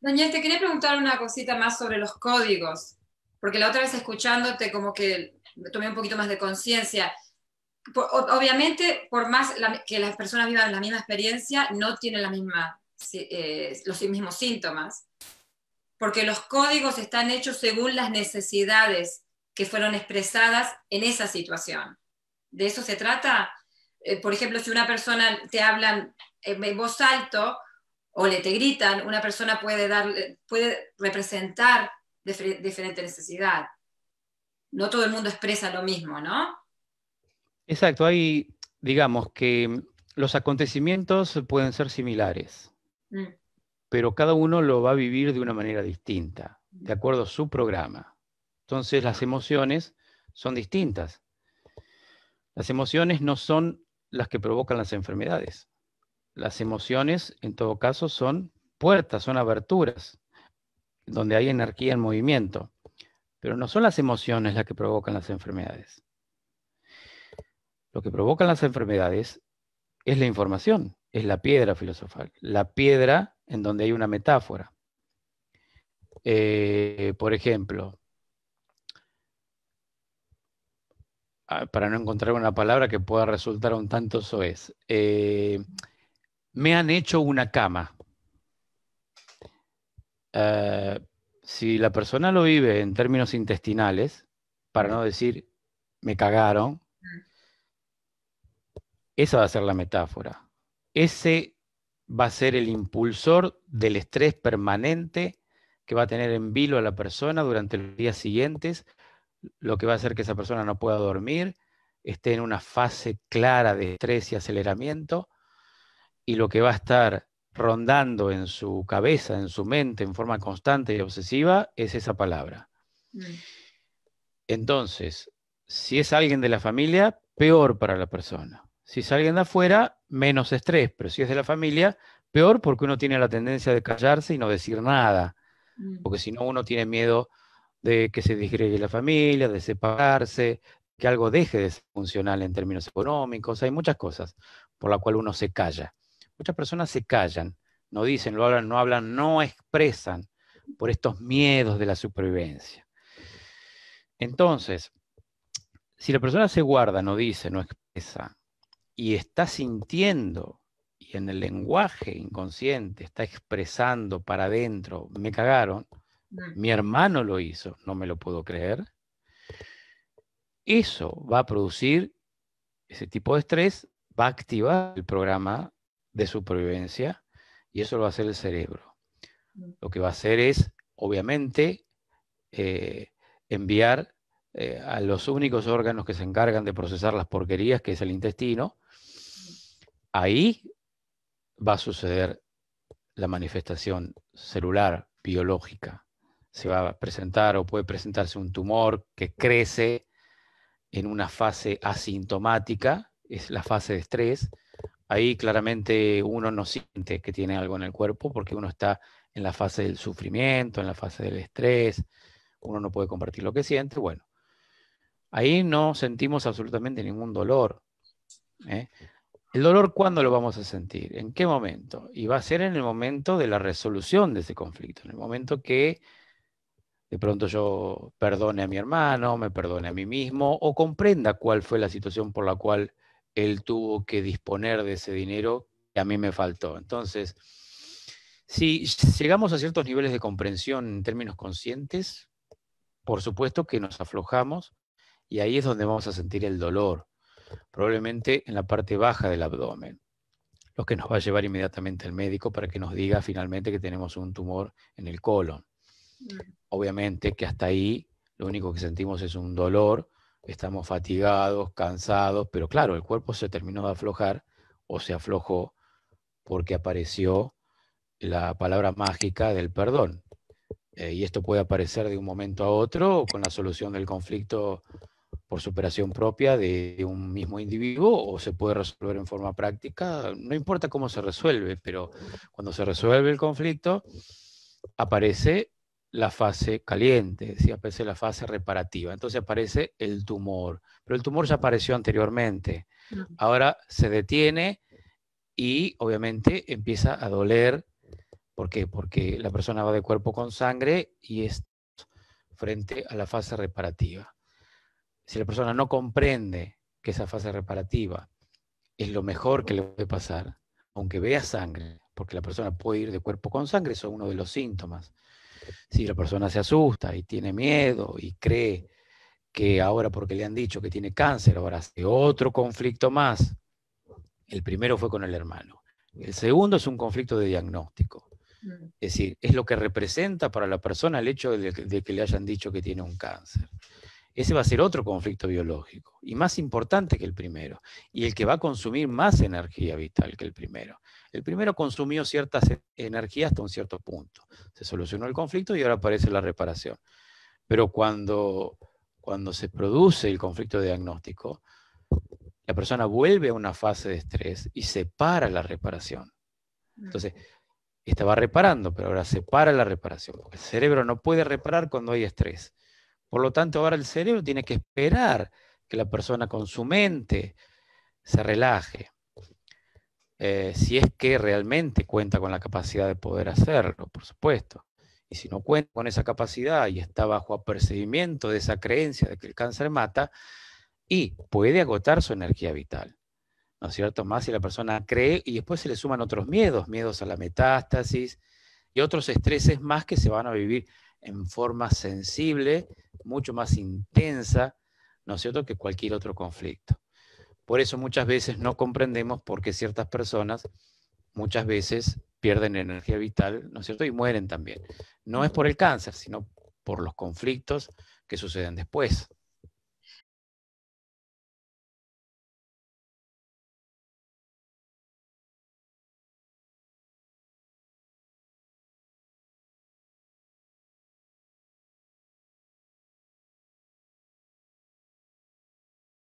Daniel, te quería preguntar una cosita más sobre los códigos, porque la otra vez escuchándote como que tomé un poquito más de conciencia. Obviamente, por más que las personas vivan la misma experiencia, no tienen la misma, los mismos síntomas, porque los códigos están hechos según las necesidades que fueron expresadas en esa situación. ¿De eso se trata? Por ejemplo, si una persona te hablan en voz alto o te gritan, una persona puede representar diferente necesidad. No todo el mundo expresa lo mismo, ¿no? Exacto, hay, digamos que los acontecimientos pueden ser similares, pero cada uno lo va a vivir de una manera distinta, de acuerdo a su programa. Entonces las emociones son distintas. Las emociones no son las que provocan las enfermedades. Las emociones, en todo caso, son puertas, son aberturas, donde hay energía en movimiento. Pero no son las emociones las que provocan las enfermedades. Lo que provocan las enfermedades es la información, es la piedra filosofal, la piedra en donde hay una metáfora. Por ejemplo, para no encontrar una palabra que pueda resultar un tanto soez. Me han hecho una cama. Si la persona lo vive en términos intestinales, para no decir me cagaron, esa va a ser la metáfora. Ese va a ser el impulsor del estrés permanente que va a tener en vilo a la persona durante los días siguientes, lo que va a hacer que esa persona no pueda dormir, esté en una fase clara de estrés y aceleramiento, y lo que va a estar rondando en su cabeza, en su mente, en forma constante y obsesiva, es esa palabra. Entonces, si es alguien de la familia, peor para la persona. Si es alguien de afuera, menos estrés, pero si es de la familia, peor, porque uno tiene la tendencia de callarse y no decir nada, porque si no uno tiene miedo de que se disgregue la familia, de separarse, que algo deje de ser funcional en términos económicos. Hay muchas cosas por las cuales uno se calla. Muchas personas se callan, no dicen, no hablan, no expresan por estos miedos de la supervivencia. Entonces, si la persona se guarda, no dice, no expresa, y está sintiendo, y en el lenguaje inconsciente está expresando para adentro, me cagaron, mi hermano lo hizo, no me lo puedo creer. Eso va a producir, ese tipo de estrés va a activar el programa de supervivencia, y eso lo va a hacer el cerebro. Lo que va a hacer es, obviamente, enviar a los únicos órganos que se encargan de procesar las porquerías, que es el intestino. Ahí va a suceder la manifestación celular, biológica. Se va a presentar o puede presentarse un tumor que crece en una fase asintomática, es la fase de estrés. Ahí claramente uno no siente que tiene algo en el cuerpo porque uno está en la fase del sufrimiento, en la fase del estrés, uno no puede compartir lo que siente. Bueno, ahí no sentimos absolutamente ningún dolor, ¿eh? ¿El dolor cuándo lo vamos a sentir? ¿En qué momento? Y va a ser en el momento de la resolución de ese conflicto, en el momento que de pronto yo perdone a mi hermano, me perdone a mí mismo, o comprenda cuál fue la situación por la cual él tuvo que disponer de ese dinero que a mí me faltó. Entonces, si llegamos a ciertos niveles de comprensión en términos conscientes, por supuesto que nos aflojamos, y ahí es donde vamos a sentir el dolor, probablemente en la parte baja del abdomen, lo que nos va a llevar inmediatamente al médico para que nos diga finalmente que tenemos un tumor en el colon. Obviamente que hasta ahí lo único que sentimos es un dolor, estamos fatigados, cansados, pero claro, el cuerpo se terminó de aflojar o se aflojó porque apareció la palabra mágica del perdón. Y esto puede aparecer de un momento a otro con la solución del conflicto por superación propia de un mismo individuo, o se puede resolver en forma práctica, no importa cómo se resuelve, pero cuando se resuelve el conflicto, aparece la fase caliente, ¿sí? Aparece la fase reparativa, entonces aparece el tumor, pero el tumor ya apareció anteriormente, ahora se detiene y obviamente empieza a doler ¿Por qué? Porque la persona va de cuerpo con sangre y es frente a la fase reparativa. Si la persona no comprende que esa fase reparativa es lo mejor que le puede pasar, aunque vea sangre, porque la persona puede ir de cuerpo con sangre, eso es uno de los síntomas. Si la persona se asusta y tiene miedo y cree que ahora porque le han dicho que tiene cáncer, ahora hace otro conflicto más. El primero fue con el hermano. El segundo es un conflicto de diagnóstico. Es decir, es lo que representa para la persona el hecho de que le hayan dicho que tiene un cáncer. Ese va a ser otro conflicto biológico, y más importante que el primero, y el que va a consumir más energía vital que el primero. El primero consumió cierta energía hasta un cierto punto. Se solucionó el conflicto y ahora aparece la reparación. Pero cuando se produce el conflicto de diagnóstico, la persona vuelve a una fase de estrés y separa la reparación. Entonces, estaba reparando, pero ahora separa la reparación, porque el cerebro no puede reparar cuando hay estrés. Por lo tanto, ahora el cerebro tiene que esperar que la persona con su mente se relaje, si es que realmente cuenta con la capacidad de poder hacerlo, por supuesto. Y si no cuenta con esa capacidad y está bajo apercibimiento de esa creencia de que el cáncer mata, y puede agotar su energía vital, ¿no es cierto? Más si la persona cree, y después se le suman otros miedos, miedos a la metástasis y otros estreses más que se van a vivir en forma sensible, mucho más intensa, ¿no es cierto?, que cualquier otro conflicto. Por eso muchas veces no comprendemos por qué ciertas personas muchas veces pierden energía vital, ¿no es cierto?, y mueren también. No es por el cáncer, sino por los conflictos que suceden después.